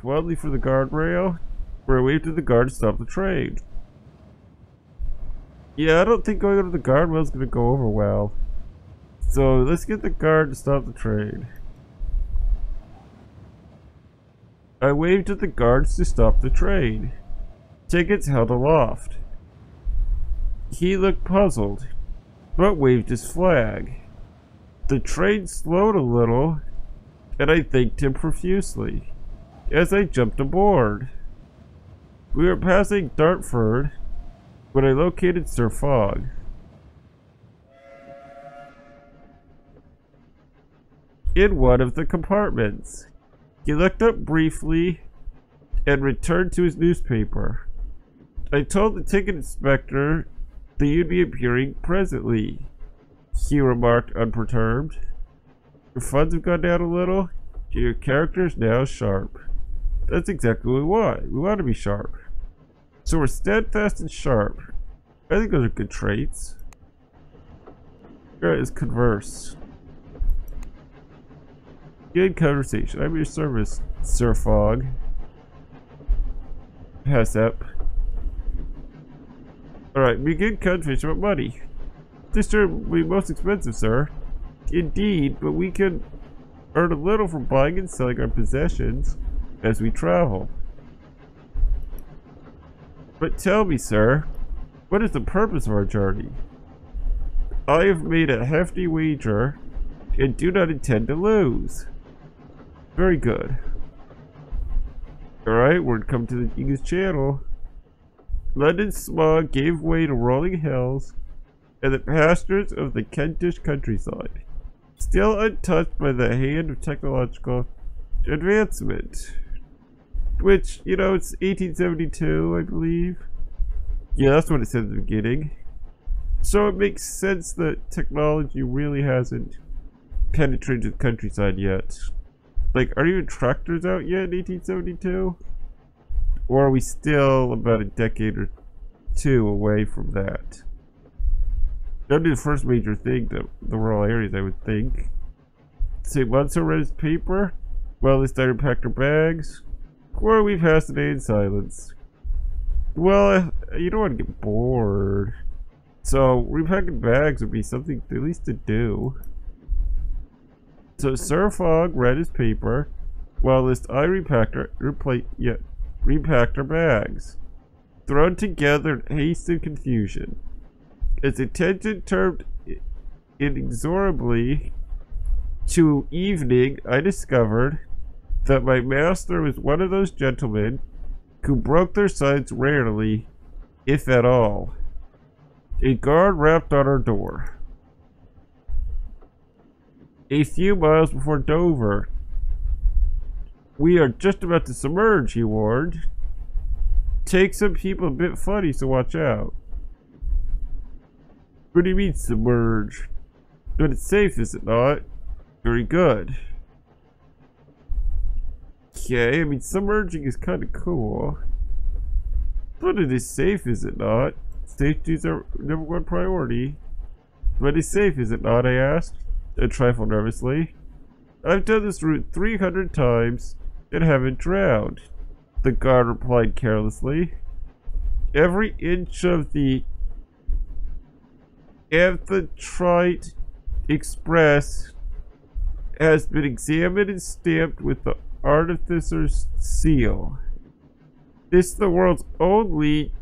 checked wildly for the guardrail, where I waved to the guard to stop the train. Yeah, I don't think going over the guardrail is going to go over well. So let's get the guard to stop the train. I waved at the guards to stop the train. Tickets held aloft. He looked puzzled, but waved his flag. The train slowed a little, and I thanked him profusely as I jumped aboard. We were passing Dartford when I located Sir Fogg. In one of the compartments. He looked up briefly and returned to his newspaper. I told the ticket inspector that you'd be appearing presently, he remarked unperturbed. Your funds have gone down a little, and your character is now sharp. That's exactly what we want. We want to be sharp. So we're steadfast and sharp. I think those are good traits. Here is converse. Good conversation. I'm at your service, Sir Fogg. Pass up. Alright, begin conversation about money. This term will be most expensive, sir. Indeed, but we can earn a little from buying and selling our possessions as we travel. But tell me, sir, what is the purpose of our journey? I have made a hefty wager and do not intend to lose. Very good. Alright, we're coming to the English Channel. London's smog gave way to rolling hills and the pastures of the Kentish countryside, still untouched by the hand of technological advancement. Which, you know, it's 1872, I believe. Yeah, that's what it said at the beginning. So it makes sense that technology really hasn't penetrated the countryside yet. Like, are even tractors out yet in 1872? Or are we still about a decade or two away from that? That'd be the first major thing, the rural areas, I would think. St. Munson read his paper, well, they started packed their bags, or we passed the day in silence. Well, you don't want to get bored, so repacking bags would be something at least to do. So Sir Fogg read his paper, while I repacked our bags, thrown together in haste and confusion. Its attention turned inexorably to evening. I discovered that my master was one of those gentlemen who broke their signs rarely, if at all. A guard rapped on our door. A few miles before Dover. We are just about to submerge, he warned. Take some people a bit funny, so watch out. What do you mean submerge? But it's safe, is it not? Very good. Okay, I mean submerging is kind of cool. But it is safe, is it not? Safety is our #1 priority. But it's safe, is it not? I asked. A trifle nervously. I've done this route 300 times and haven't drowned, the guard replied carelessly. Every inch of the Amphitrite Express has been examined and stamped with the Artificer's Seal. This is the world's only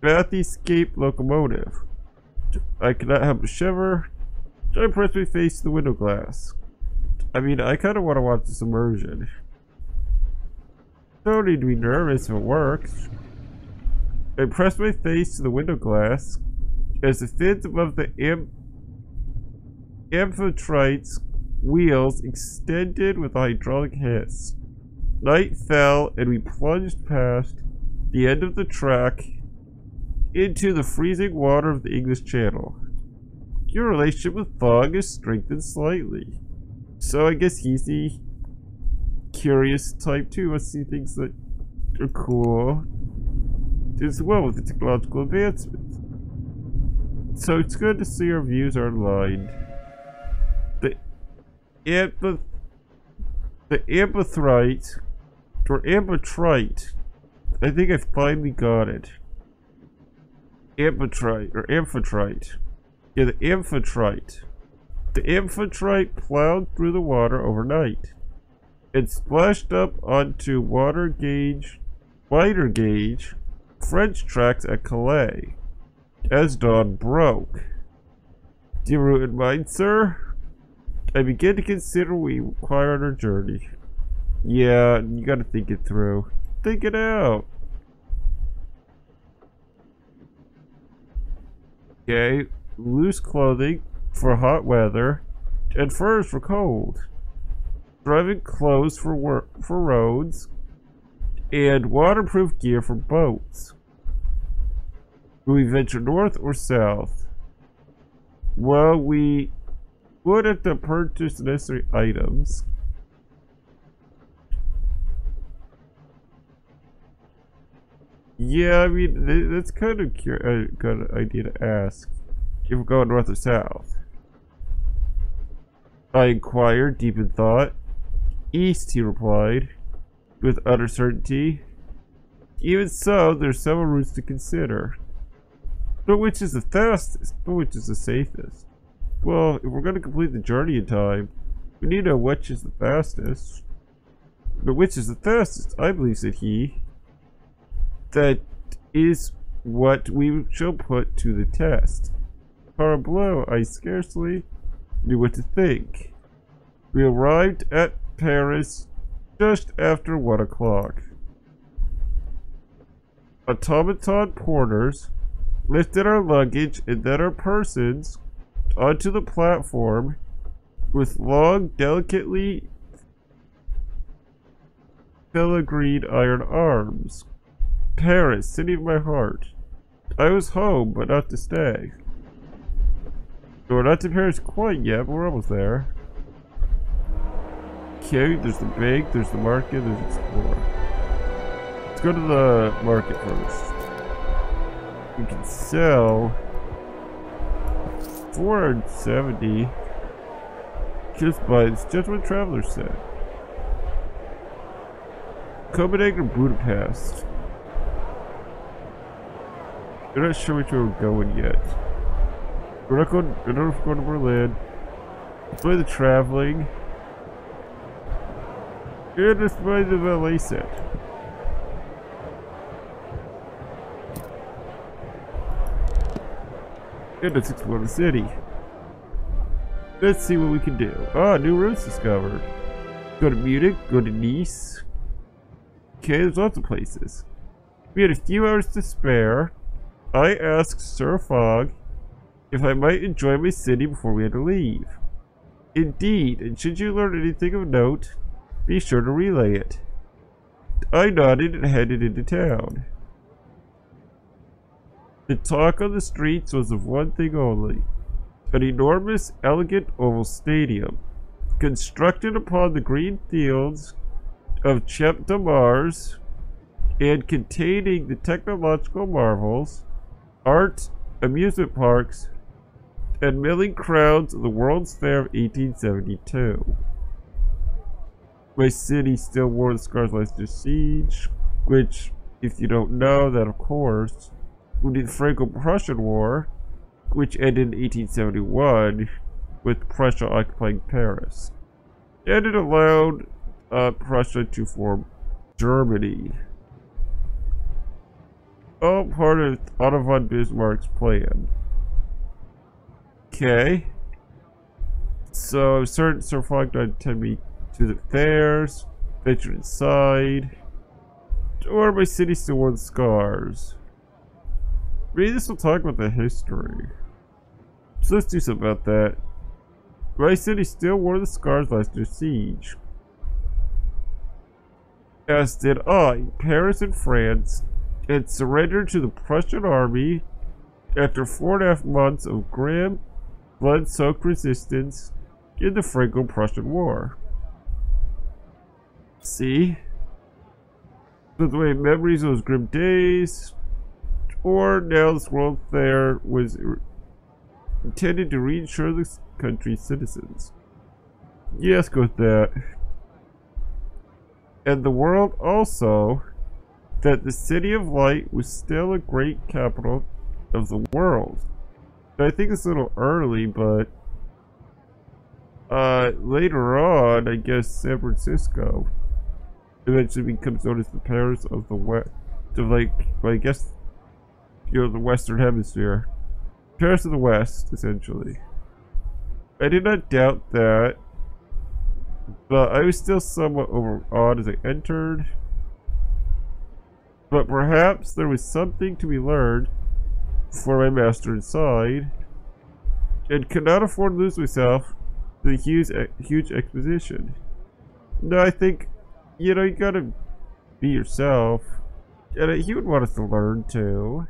bath escape locomotive. I cannot help but shiver. I pressed my face to the window glass. I mean, I kind of want to watch the submersion. No need to be nervous if it works. I pressed my face to the window glass as the fins above the Amphitrite's wheels extended with a hydraulic hiss. Night fell and we plunged past the end of the track into the freezing water of the English Channel. Your relationship with Fogg is strengthened slightly. So I guess he's the curious type too. Must see things that are cool as well with the technological advancements. So it's good to see our views are aligned. The Amphitrite For Amphitrite, I think I finally got it. Amphitrite, or Amphitrite. Yeah, the Amphitrite. The Amphitrite plowed through the water overnight. It splashed up onto fighter gauge, French tracks at Calais. As dawn broke. Do you route in mind, sir? I began to consider we require on our journey. Yeah, you gotta think it through. Think it out. Okay, loose clothing for hot weather, and furs for cold. Driving clothes for roads, and waterproof gear for boats. Do we venture north or south? Well, we would have to purchase necessary items. Yeah, I mean, that's kind of a good idea to ask if we're going north or south. I inquired, deep in thought. East, he replied, with utter certainty. Even so, there's several routes to consider. But which is the fastest? But which is the safest? Well, if we're going to complete the journey in time, we need to know which is the fastest. But which is the fastest, I believe, said he. That is what we shall put to the test. Parbleu, I scarcely knew what to think. We arrived at Paris just after 1 o'clock. Automaton porters lifted our luggage and then our persons onto the platform with long, delicately filigreed iron arms. Paris, city of my heart. I was home, but not to stay. So we're not to Paris quite yet, but we're almost there. Okay, there's the bank, there's the market, there's explore. Let's go to the market first. We can sell 470 just by this Gentleman Traveler set. Copenhagen or Budapest? We're not sure which way we're going yet. We're not going, I don't know if we're going to Berlin. Let's play the traveling. And let's play the valet set. And let's explore the city. Let's see what we can do. Ah, new routes discovered. Go to Munich, go to Nice. Okay, there's lots of places. We had a few hours to spare. I asked Sir Fogg if I might enjoy my city before we had to leave. Indeed, and should you learn anything of note, be sure to relay it. I nodded and headed into town. The talk on the streets was of one thing only, an enormous, elegant oval stadium, constructed upon the green fields of Champ de Mars and containing the technological marvels, art, amusement parks, and milling crowds of the World's Fair of 1872. My city still wore the scars of Leicester's siege, which, if you don't know that of course, would be the Franco-Prussian War, which ended in 1871 with Prussia occupying Paris. And it allowed Prussia to form Germany. All part of Otto von Bismarck's plan. Okay. So, Sir Fogg died to me to the fairs, venture inside, or my city still wore the scars. Maybe this will talk about the history. So let's do something about that. My city still wore the scars last year's siege. As did I, Paris and France, and surrendered to the Prussian army after 4.5 months of grim, blood-soaked resistance in the Franco-Prussian War. See? So the way memories of those grim days, or now this World Fair was intended to reassure the country's citizens. Yes, go with that. and the world also that the City of Light was still a great capital of the world. But I think it's a little early, but later on, I guess San Francisco eventually becomes known as the Paris of the West, of well, I guess, you know, the Western Hemisphere. Paris of the West, essentially. I did not doubt that, but I was still somewhat overawed as I entered. But perhaps there was something to be learned for my master inside, and could not afford to lose myself to the huge exposition. No, I think, you know, you gotta be yourself, and he would want us to learn too.